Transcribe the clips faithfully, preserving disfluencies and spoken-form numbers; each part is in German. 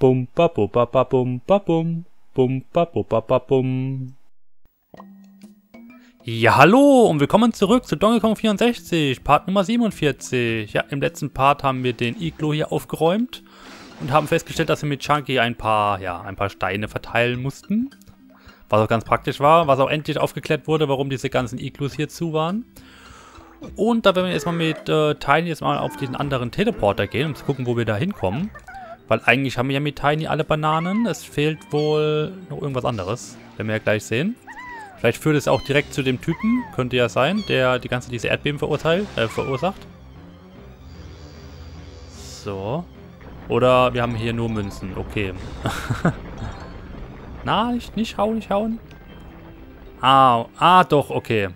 Bum ba bu ba ba bum ba bum. Bum ba bu ba ba bum. Ja, hallo und willkommen zurück zu Donkey Kong vierundsechzig, Part Nummer siebenundvierzig. Ja, im letzten Part haben wir den Iglo hier aufgeräumt und haben festgestellt, dass wir mit Chunky ein paar, ja, ein paar Steine verteilen mussten. Was auch ganz praktisch war, was auch endlich aufgeklärt wurde, warum diese ganzen Iglos hier zu waren. Und da werden wir erstmal mit äh, Tiny jetzt mal auf diesen anderen Teleporter gehen, um zu gucken, wo wir da hinkommen. Weil eigentlich haben wir ja mit Tiny alle Bananen, es fehlt wohl noch irgendwas anderes, werden wir ja gleich sehen. Vielleicht führt es auch direkt zu dem Typen, könnte ja sein, der die ganze diese Erdbeben verurteilt, äh, verursacht. So. Oder wir haben hier nur Münzen, okay. Na, nicht, nicht hauen, nicht hauen. Ah, ah, doch, okay.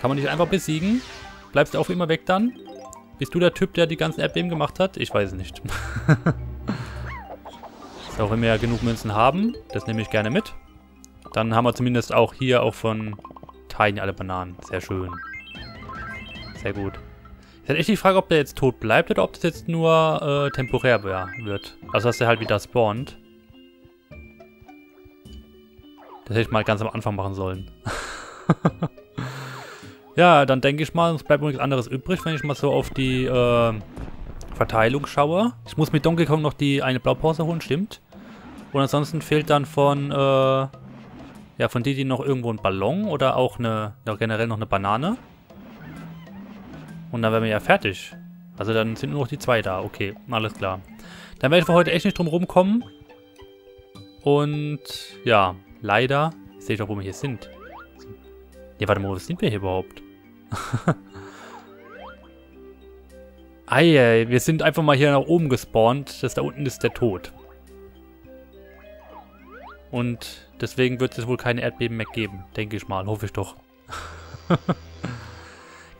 Kann man dich einfach besiegen? Bleibst du auch immer weg dann? Bist du der Typ, der die ganzen Erdbeben gemacht hat? Ich weiß es nicht. Auch wenn wir ja genug Münzen haben, das nehme ich gerne mit. Dann haben wir zumindest auch hier auch von Tiny alle Bananen. Sehr schön. Sehr gut. Ist halt echt die Frage, ob der jetzt tot bleibt oder ob das jetzt nur äh, temporär wird. Also dass der halt wieder spawnt. Das hätte ich mal ganz am Anfang machen sollen. Ja, dann denke ich mal, es bleibt nichts anderes übrig, wenn ich mal so auf die äh, Verteilung schaue. Ich muss mit Donkey Kong noch die eine Blaupause holen, stimmt. Und ansonsten fehlt dann von, äh, ja, von Diddy noch irgendwo ein Ballon oder auch eine, noch generell noch eine Banane. Und dann wären wir ja fertig. Also dann sind nur noch die zwei da. Okay, alles klar. Dann werde ich für heute echt nicht drum rumkommen. Und ja, leider, ich sehe doch, wo wir hier sind. Ja, warte mal, wo sind wir hier überhaupt? Eieiei, wir sind einfach mal hier nach oben gespawnt. Das da unten ist der Tod. Und deswegen wird es wohl keine Erdbeben mehr geben. Denke ich mal, hoffe ich doch. Kann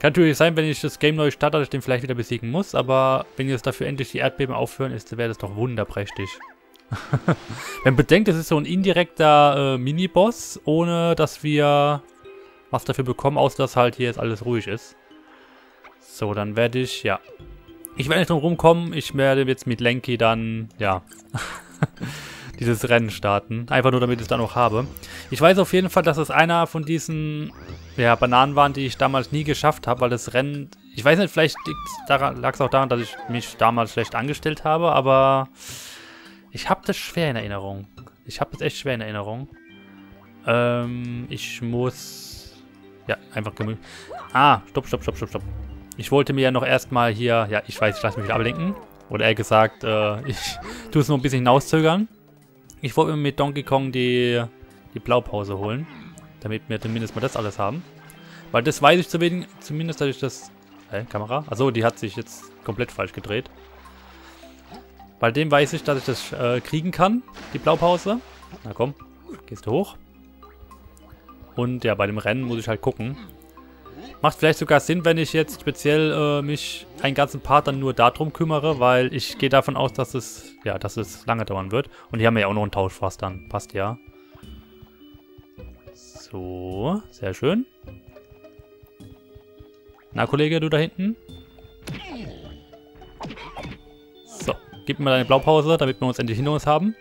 natürlich sein, wenn ich das Game neu starte, dass ich den vielleicht wieder besiegen muss. Aber wenn jetzt dafür endlich die Erdbeben aufhören, wäre das doch wunderprächtig. Wenn man bedenkt, das ist so ein indirekter äh, Miniboss, ohne dass wir was dafür bekommen, außer dass halt hier jetzt alles ruhig ist. So, dann werde ich, ja. Ich werde nicht drum rumkommen, ich werde jetzt mit Lanky dann, ja, dieses Rennen starten. Einfach nur, damit ich es dann auch habe. Ich weiß auf jeden Fall, dass es einer von diesen, ja, Bananen waren, die ich damals nie geschafft habe, weil das Rennen, ich weiß nicht, vielleicht lag es auch daran, dass ich mich damals schlecht angestellt habe, aber ich habe das schwer in Erinnerung. Ich habe das echt schwer in Erinnerung. Ähm, ich muss... Ja, einfach gemütlich. Ah, stopp, stopp, stopp, stopp, stopp. Ich wollte mir ja noch erstmal hier... Ja, ich weiß, ich lasse mich wieder ablenken. Oder eher gesagt, äh, ich tue es noch ein bisschen hinauszögern. Ich wollte mir mit Donkey Kong die, die Blaupause holen. Damit wir zumindest mal das alles haben. Weil das weiß ich zu wenig, zumindest, dass ich das... Hä, Kamera? Achso, die hat sich jetzt komplett falsch gedreht. Bei dem weiß ich, dass ich das äh, kriegen kann, die Blaupause. Na komm, gehst du hoch. Und ja, bei dem Rennen muss ich halt gucken. Macht vielleicht sogar Sinn, wenn ich jetzt speziell äh, mich einen ganzen Part dann nur darum kümmere, weil ich gehe davon aus, dass es, ja, dass es lange dauern wird. Und hier haben wir ja auch noch einen Tauschfass dann. Passt ja. So, sehr schön. Na, Kollege, du da hinten? So, gib mir deine Blaupause, damit wir uns endlich hinter uns haben.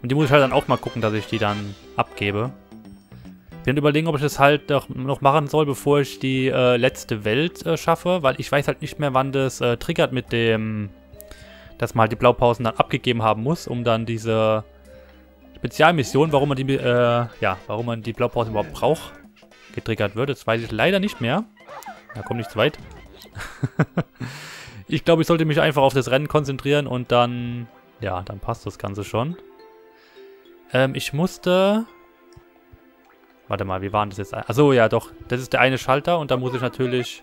Und die muss ich halt dann auch mal gucken, dass ich die dann abgebe. Ich bin überlegen, ob ich das halt noch machen soll, bevor ich die äh, letzte Welt äh, schaffe, weil ich weiß halt nicht mehr, wann das äh, triggert mit dem, dass man halt die Blaupausen dann abgegeben haben muss, um dann diese Spezialmission, warum man die, äh, ja, warum man die Blaupausen überhaupt braucht, getriggert wird. Das weiß ich leider nicht mehr. Da komme ich zu weit. Ich glaube, ich sollte mich einfach auf das Rennen konzentrieren und dann, ja, dann passt das Ganze schon. Ähm, ich musste... Warte mal, wie war das jetzt? Achso, ja doch. Das ist der eine Schalter und da muss ich natürlich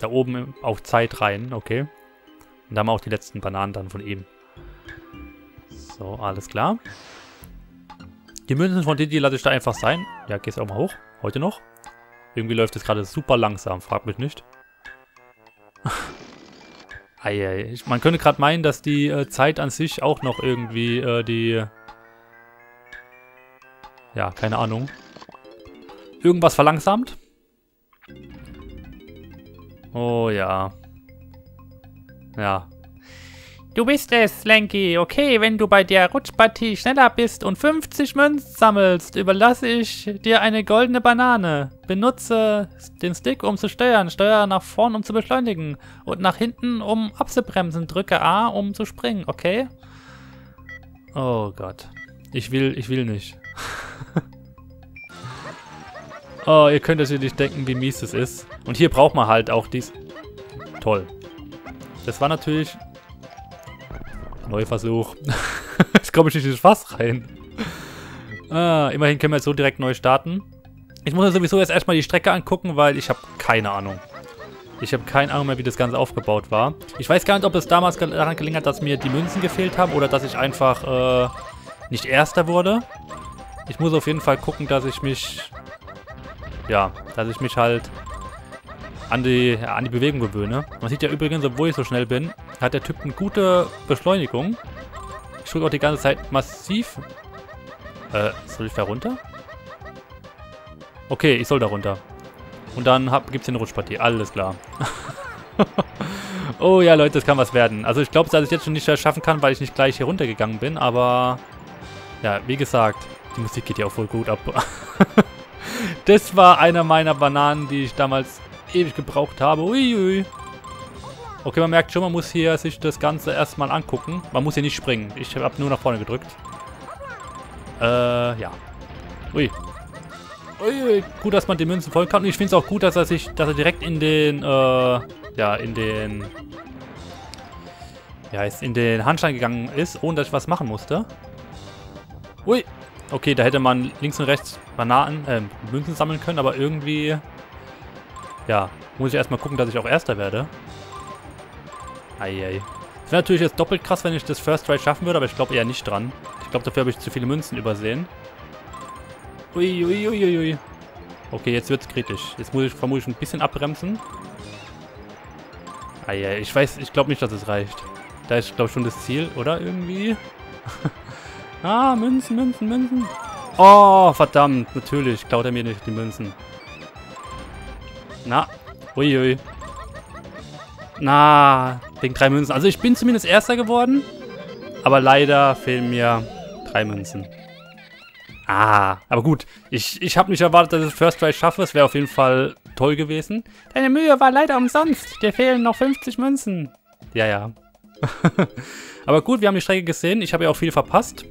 da oben auf Zeit rein, okay. Und da haben wir auch die letzten Bananen dann von eben. So, alles klar. Die Münzen von Diddy lasse ich da einfach sein. Ja, gehst auch mal hoch. Heute noch. Irgendwie läuft das gerade super langsam, frag mich nicht. Eieiei. Man könnte gerade meinen, dass die äh, Zeit an sich auch noch irgendwie äh, die... Ja, keine Ahnung. Irgendwas verlangsamt? Oh ja. Ja. Du bist es, Lanky. Okay, wenn du bei der Rutschpartie schneller bist und fünfzig Münzen sammelst, überlasse ich dir eine goldene Banane. Benutze den Stick, um zu steuern. Steuer nach vorn, um zu beschleunigen. Und nach hinten, um abzubremsen. Drücke A, um zu springen. Okay? Oh Gott. Ich will, ich will nicht. Oh, ihr könnt euch nicht denken, wie mies das ist. Und hier braucht man halt auch dies... Toll. Das war natürlich... Neuversuch. Jetzt komme ich nicht in das Fass rein. Ah, immerhin können wir jetzt so direkt neu starten. Ich muss mir sowieso jetzt erstmal die Strecke angucken, weil ich habe keine Ahnung. Ich habe keine Ahnung mehr, wie das Ganze aufgebaut war. Ich weiß gar nicht, ob es damals daran gelingen hat, dass mir die Münzen gefehlt haben oder dass ich einfach äh, nicht Erster wurde. Ich muss auf jeden Fall gucken, dass ich mich... Ja, dass ich mich halt... An die, an die Bewegung gewöhne. Man sieht ja übrigens, obwohl ich so schnell bin, hat der Typ eine gute Beschleunigung. Ich drücke auch die ganze Zeit massiv. Äh, soll ich da runter? Okay, ich soll da runter. Und dann gibt es den Rutschpartie. Alles klar. Oh ja, Leute, das kann was werden. Also ich glaube, dass ich jetzt schon nicht mehr schaffen kann, weil ich nicht gleich hier runtergegangen bin, aber... Ja, wie gesagt, die Musik geht ja auch voll gut ab. Das war einer meiner Bananen, die ich damals... ewig gebraucht habe. Uiui. Okay, man merkt schon, man muss hier sich das Ganze erstmal angucken. Man muss hier nicht springen. Ich habe nur nach vorne gedrückt. Äh, ja. Ui. Uiui. Gut, dass man den Münzen folgen kann. Und ich finde es auch gut, dass er sich, dass er direkt in den, äh, ja, in den, ja, ist in den Handstein gegangen ist, ohne dass ich was machen musste. Ui. Okay, da hätte man links und rechts Bananen, äh, Münzen sammeln können, aber irgendwie... Ja, muss ich erstmal gucken, dass ich auch Erster werde. Eieiei. Das wäre natürlich jetzt doppelt krass, wenn ich das First Try schaffen würde, aber ich glaube eher nicht dran. Ich glaube, dafür habe ich zu viele Münzen übersehen. Uiuiuiui. Ui, ui, ui. Okay, jetzt wird's kritisch. Jetzt muss ich vermutlich ein bisschen abbremsen. Eieiei, ich weiß, ich glaube nicht, dass es reicht. Da ist, glaube ich, schon das Ziel, oder? Irgendwie. Ah, Münzen, Münzen, Münzen. Oh, verdammt, natürlich klaut er mir nicht die Münzen. Na, uiui. Na, wegen drei Münzen. Also ich bin zumindest Erster geworden, aber leider fehlen mir drei Münzen. Ah, aber gut. Ich, ich habe nicht erwartet, dass ich First Try schaffe. Es wäre auf jeden Fall toll gewesen. Deine Mühe war leider umsonst. Dir fehlen noch fünfzig Münzen. Ja, ja. Aber gut, wir haben die Strecke gesehen. Ich habe ja auch viel verpasst.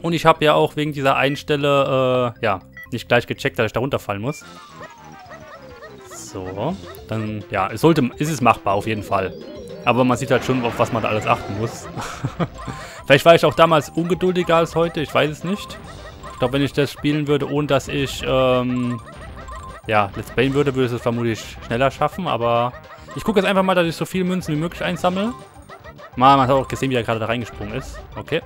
Und ich habe ja auch wegen dieser einen Stelle, äh, ja, nicht gleich gecheckt, dass ich da runterfallen muss. So, dann, ja, es sollte, ist es machbar auf jeden Fall. Aber man sieht halt schon, auf was man da alles achten muss. Vielleicht war ich auch damals ungeduldiger als heute, ich weiß es nicht. Ich glaube, wenn ich das spielen würde, ohne dass ich, ähm, ja, Let's Playen würde, würde ich es vermutlich schneller schaffen. Aber ich gucke jetzt einfach mal, dass ich so viele Münzen wie möglich einsammle. Man, man hat auch gesehen, wie er gerade da reingesprungen ist. Okay.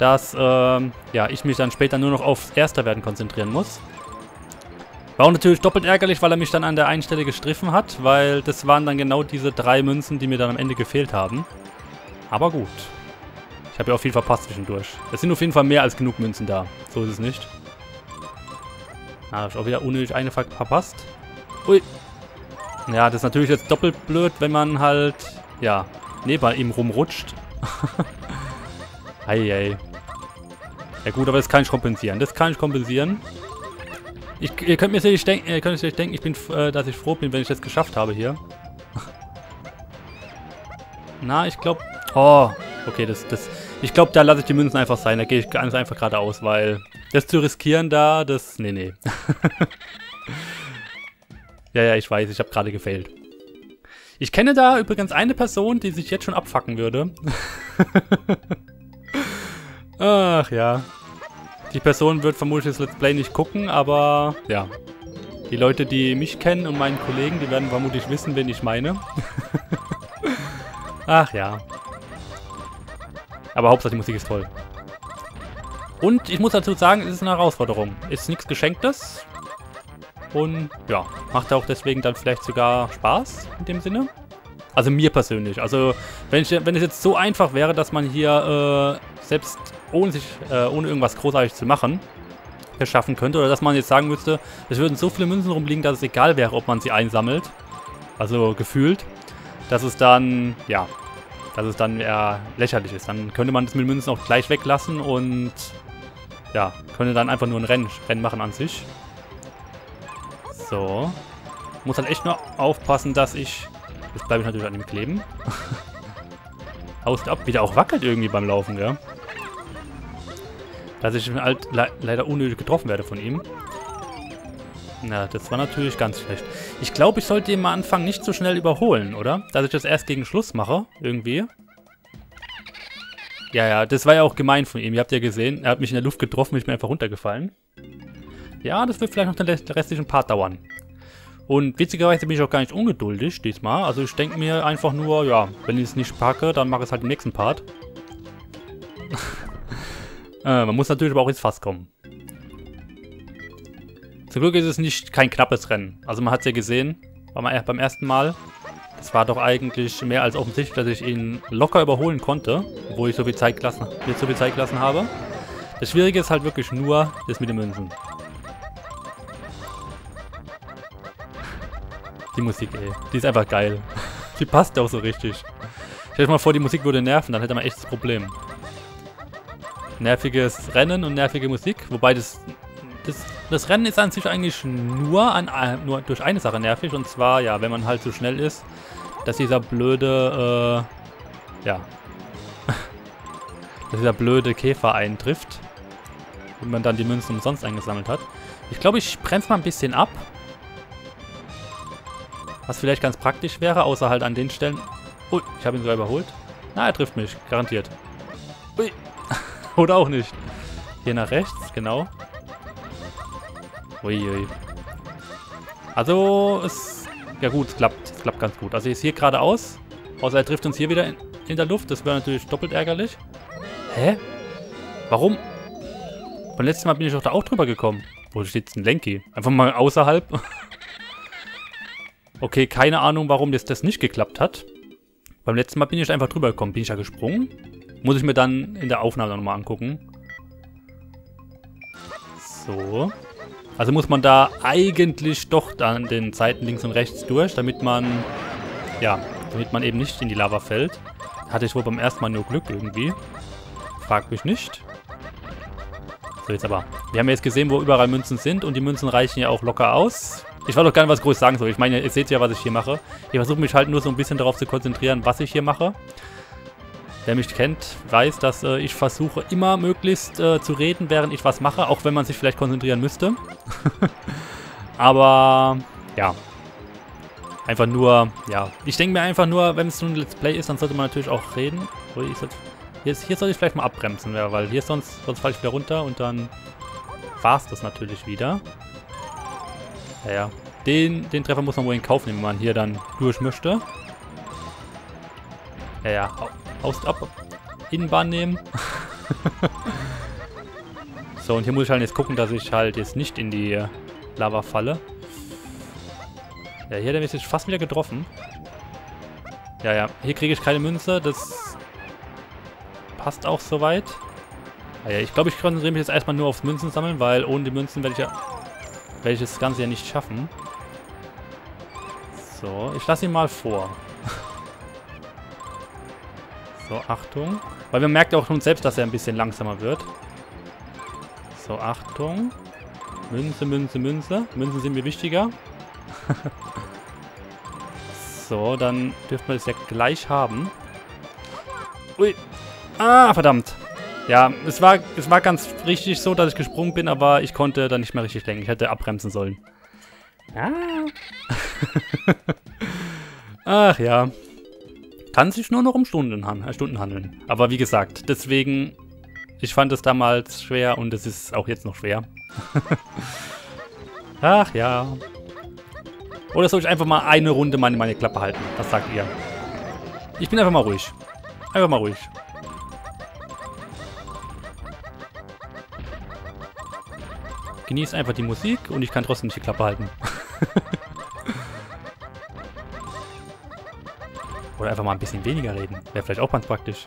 Dass, ähm, ja, ich mich dann später nur noch aufs Erster werden konzentrieren muss. War auch natürlich doppelt ärgerlich, weil er mich dann an der einen Stelle gestriffen hat, weil das waren dann genau diese drei Münzen, die mir dann am Ende gefehlt haben. Aber gut. Ich habe ja auch viel verpasst zwischendurch. Es sind auf jeden Fall mehr als genug Münzen da. So ist es nicht. Ah, habe ich auch wieder unnötig eine verpasst. Ui. Ja, das ist natürlich jetzt doppelt blöd, wenn man halt, ja, neben ihm rumrutscht. Eieiei. Ja gut, aber das kann ich kompensieren. Das kann ich kompensieren. Ich, ihr könnt mir sicherlich denken, ihr könnt euch sicherlich denken, ich bin, äh, dass ich froh bin, wenn ich das geschafft habe hier. Na, ich glaube... Oh, okay, das... das ich glaube, da lasse ich die Münzen einfach sein. Da gehe ich ganz einfach geradeaus, weil... Das zu riskieren da, das... Nee, nee. Ja, ja, ich weiß, ich habe gerade gefailt. Ich kenne da übrigens eine Person, die sich jetzt schon abfacken würde. Ach ja... Die Person wird vermutlich das Let's Play nicht gucken, aber ja. Die Leute, die mich kennen und meinen Kollegen, die werden vermutlich wissen, wen ich meine. Ach ja. Aber Hauptsache die Musik ist toll. Und ich muss dazu sagen, es ist eine Herausforderung. Ist nichts Geschenktes. Und ja, macht auch deswegen dann vielleicht sogar Spaß in dem Sinne. Also mir persönlich. Also wenn, ich, wenn es jetzt so einfach wäre, dass man hier äh, selbst... Ohne, sich, äh, ohne irgendwas großartig zu machen, das schaffen könnte. Oder dass man jetzt sagen müsste, es würden so viele Münzen rumliegen, dass es egal wäre, ob man sie einsammelt. Also gefühlt. dass es dann, ja, dass es dann eher lächerlich ist. Dann könnte man das mit Münzen auch gleich weglassen und ja, könnte dann einfach nur ein Rennen, Rennen machen an sich. So. Muss halt echt nur aufpassen, dass ich... Jetzt bleibe ich natürlich an dem kleben. Haust ab, wieder auch wackelt irgendwie beim Laufen, gell? Dass ich halt le- leider unnötig getroffen werde von ihm. Na, das war natürlich ganz schlecht. Ich glaube, ich sollte ihn mal anfangen, nicht so schnell überholen, oder? Dass ich das erst gegen Schluss mache, irgendwie. Ja, ja, das war ja auch gemein von ihm. Ihr habt ja gesehen, er hat mich in der Luft getroffen, ich bin einfach runtergefallen. Ja, das wird vielleicht noch den restlichen Part dauern. Und witzigerweise bin ich auch gar nicht ungeduldig diesmal. Also ich denke mir einfach nur, ja, wenn ich es nicht packe, dann mache ich es halt im nächsten Part. äh, man muss natürlich aber auch ins Fass kommen. Zum Glück ist es nicht kein knappes Rennen. Also man hat es ja gesehen beim, beim ersten Mal. Es war doch eigentlich mehr als offensichtlich, dass ich ihn locker überholen konnte, obwohl ich so viel Zeit gelassen, mir so viel Zeit gelassen habe. Das Schwierige ist halt wirklich nur das mit den Münzen. Die Musik, ey. Die ist einfach geil. Die passt auch so richtig. Stell dir mal vor, die Musik würde nerven, dann hätte man echt das Problem. Nerviges Rennen und nervige Musik. Wobei das, das, das Rennen ist an sich eigentlich nur, an, nur durch eine Sache nervig. Und zwar, ja, wenn man halt so schnell ist, dass dieser blöde, äh, ja, dass dieser blöde Käfer eintrifft. Und man dann die Münzen umsonst eingesammelt hat. Ich glaube, ich bremse mal ein bisschen ab. Was vielleicht ganz praktisch wäre, außer halt an den Stellen... Oh, ich habe ihn sogar überholt. Na, er trifft mich, garantiert. Ui. Oder auch nicht. Hier nach rechts, genau. Uiui. Ui. Also, es... Ja gut, es klappt. Es klappt ganz gut. Also, ist hier geradeaus. Außer er trifft uns hier wieder in, in der Luft. Das wäre natürlich doppelt ärgerlich. Hä? Warum? Beim letzten Mal bin ich doch da auch drüber gekommen. Wo steht denn Lanky? Einfach mal außerhalb... Okay, keine Ahnung, warum das, das nicht geklappt hat. Beim letzten Mal bin ich einfach drüber gekommen. Bin ich ja gesprungen? Muss ich mir dann in der Aufnahme nochmal angucken. So. Also muss man da eigentlich doch an den Seiten links und rechts durch, damit man, ja, damit man eben nicht in die Lava fällt. Hatte ich wohl beim ersten Mal nur Glück irgendwie. Frag mich nicht. So, jetzt aber. Wir haben ja jetzt gesehen, wo überall Münzen sind und die Münzen reichen ja auch locker aus. Ich weiß doch gar nicht, was groß sagen soll. Ich meine, ihr seht ja, was ich hier mache. Ich versuche mich halt nur so ein bisschen darauf zu konzentrieren, was ich hier mache. Wer mich kennt, weiß, dass äh, ich versuche, immer möglichst äh, zu reden, während ich was mache. Auch wenn man sich vielleicht konzentrieren müsste. Aber, ja. Einfach nur, ja. Ich denke mir einfach nur, wenn es nun ein Let's Play ist, dann sollte man natürlich auch reden. Hier, hier sollte ich vielleicht mal abbremsen, weil hier sonst, sonst falle ich wieder runter und dann war es das natürlich wieder. Ja, ja. Den, den Treffer muss man wohl in Kauf nehmen, wenn man hier dann durch möchte. Ja, ja. Haust ab. Innenbahn nehmen. So, und hier muss ich halt jetzt gucken, dass ich halt jetzt nicht in die Lava falle. Ja, hier hat er mich jetzt fast wieder getroffen. Ja, ja. Hier kriege ich keine Münze. Das passt auch soweit. Ja, ja. Ich glaube, ich konzentriere mich jetzt erstmal nur aufs Münzen sammeln, weil ohne die Münzen werde ich ja... werde ich das Ganze ja nicht schaffen. So, ich lasse ihn mal vor. So, Achtung. Weil man merkt auch schon selbst, dass er ein bisschen langsamer wird. So, Achtung. Münze, Münze, Münze. Münzen sind mir wichtiger. So, dann dürften wir das ja gleich haben. Ui. Ah, verdammt. Ja, es war, es war ganz richtig so, dass ich gesprungen bin, aber ich konnte dann nicht mehr richtig lenken. Ich hätte abbremsen sollen. Ja. Ach ja. Kann sich nur noch um Stunden, Stunden handeln. Aber wie gesagt, deswegen, ich fand es damals schwer und es ist auch jetzt noch schwer. Ach ja. Oder soll ich einfach mal eine Runde meine, meine Klappe halten? Was sagt ihr? Ich bin einfach mal ruhig. Einfach mal ruhig. Genießt einfach die Musik und ich kann trotzdem nicht die Klappe halten. Oder einfach mal ein bisschen weniger reden. Wäre vielleicht auch ganz praktisch.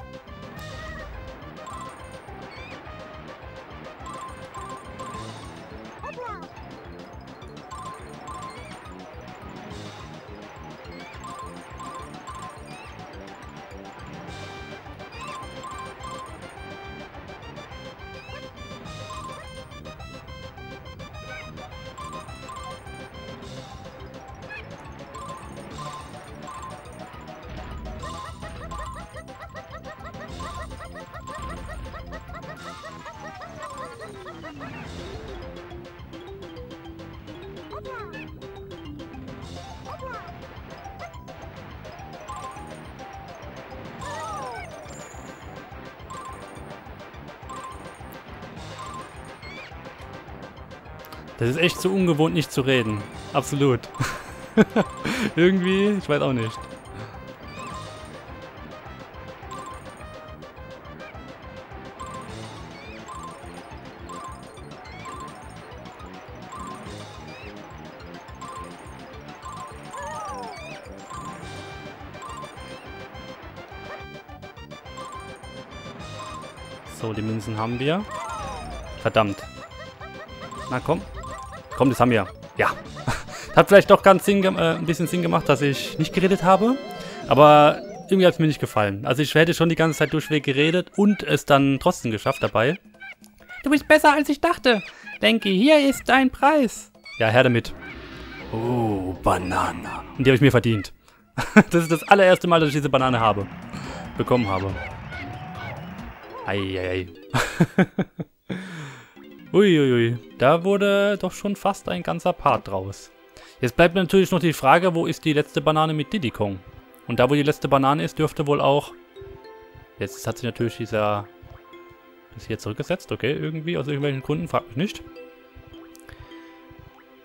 Das ist echt zu ungewohnt, nicht zu reden. Absolut. Irgendwie, ich weiß auch nicht. So, die Münzen haben wir. Verdammt. Na komm. Komm, das haben wir. Ja. Hat vielleicht doch ganz Sinn, äh, ein bisschen Sinn gemacht, dass ich nicht geredet habe. Aber irgendwie hat es mir nicht gefallen. Also ich hätte schon die ganze Zeit durchweg geredet und es dann trotzdem geschafft dabei. Du bist besser, als ich dachte. Denke, hier ist dein Preis. Ja, her damit. Oh, Banane. Und die habe ich mir verdient. Das ist das allererste Mal, dass ich diese Banane habe. Bekommen habe. Eieiei. Uiuiui. Da wurde doch schon fast ein ganzer Part draus. Jetzt bleibt natürlich noch die Frage, wo ist die letzte Banane mit Diddy Kong? Und da, wo die letzte Banane ist, dürfte wohl auch... Jetzt hat sich natürlich dieser... Das hier zurückgesetzt, okay, irgendwie, aus irgendwelchen Gründen, fragt mich nicht.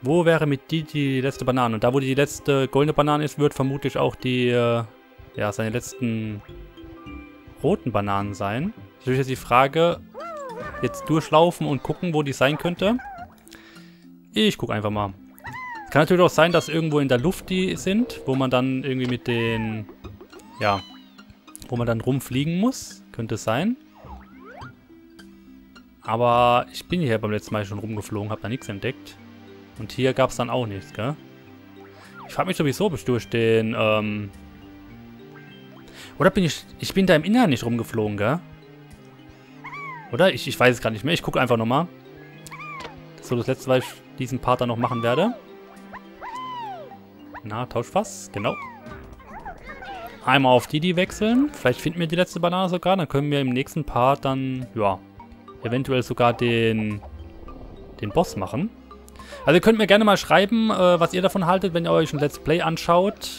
Wo wäre mit Diddy die letzte Banane? Und da, wo die letzte goldene Banane ist, wird vermutlich auch die... Ja, seine letzten... roten Bananen sein. Natürlich ist die Frage, jetzt durchlaufen und gucken, wo die sein könnte. Ich gucke einfach mal. Es kann natürlich auch sein, dass irgendwo in der Luft die sind, wo man dann irgendwie mit den, ja, wo man dann rumfliegen muss. Könnte es sein. Aber ich bin hier beim letzten Mal schon rumgeflogen, habe da nichts entdeckt. Und hier gab es dann auch nichts, gell? Ich frage mich sowieso, ob ich durch den, ähm... Oder bin ich... Ich bin da im Inneren nicht rumgeflogen, gell? Oder? Ich, ich weiß es gar nicht mehr. Ich gucke einfach nochmal. Das ist so das letzte, was ich diesen Part dann noch machen werde. Na, Tauschfass. Genau. Einmal auf Diddy wechseln. Vielleicht finden wir die letzte Banane sogar. Dann können wir im nächsten Part dann, ja, eventuell sogar den, den Boss machen. Also ihr könnt mir gerne mal schreiben, was ihr davon haltet, wenn ihr euch ein Let's Play anschaut.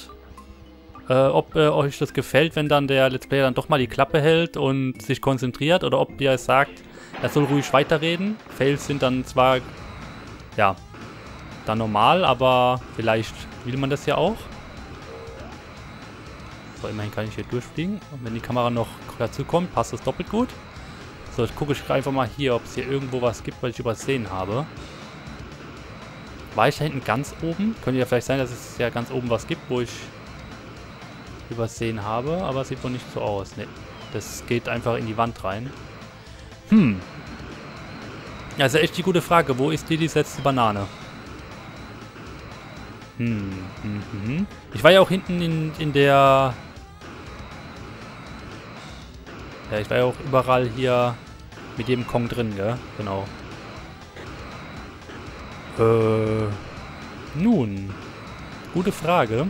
Äh, ob äh, euch das gefällt, wenn dann der Let's Player dann doch mal die Klappe hält und sich konzentriert, oder ob ihr sagt, er soll ruhig weiterreden. Fails sind dann zwar, ja, dann normal, aber vielleicht will man das ja auch. So, immerhin kann ich hier durchfliegen. Und wenn die Kamera noch dazu kommt, passt das doppelt gut. So, jetzt gucke ich einfach mal hier, ob es hier irgendwo was gibt, was ich übersehen habe. War ich da hinten ganz oben? Könnte ja vielleicht sein, dass es ja ganz oben was gibt, wo ich... übersehen habe, aber es sieht wohl nicht so aus. Ne, das geht einfach in die Wand rein. Hm. Also echt die gute Frage. Wo ist Diddys letzte Banane? Hm. Mhm. Ich war ja auch hinten in, in der... Ja, ich war ja auch überall hier mit jedem Kong drin, gell? Genau. Äh. Nun. Gute Frage.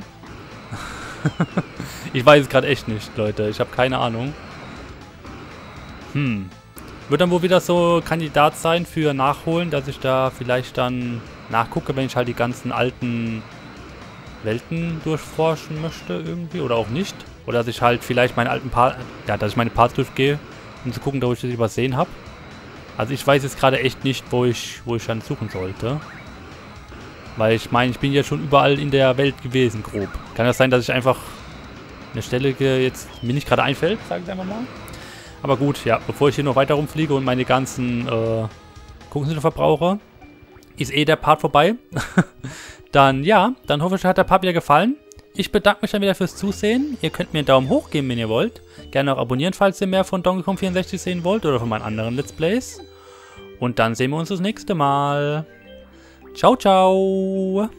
Ich weiß es gerade echt nicht, Leute. Ich habe keine Ahnung. Hm. Wird dann wohl wieder so Kandidat sein für Nachholen, dass ich da vielleicht dann nachgucke, wenn ich halt die ganzen alten Welten durchforschen möchte irgendwie oder auch nicht. Oder dass ich halt vielleicht meinen alten Part, ja, dass ich meine Parts durchgehe, um zu gucken, ob ich das übersehen habe. Also ich weiß jetzt gerade echt nicht, wo ich, wo ich dann suchen sollte. Weil ich meine, ich bin ja schon überall in der Welt gewesen, grob. Kann das sein, dass ich einfach eine Stelle jetzt mir nicht gerade einfällt, sage ich einfach mal. Aber gut, ja, bevor ich hier noch weiter rumfliege und meine ganzen äh, Kokosnüsse verbrauche, ist eh der Part vorbei. Dann, ja, dann hoffe ich, hat der Part wieder gefallen. Ich bedanke mich dann wieder fürs Zusehen. Ihr könnt mir einen Daumen hoch geben, wenn ihr wollt. Gerne auch abonnieren, falls ihr mehr von Donkey Kong vierundsechzig sehen wollt oder von meinen anderen Let's Plays. Und dann sehen wir uns das nächste Mal. Ciao, ciao.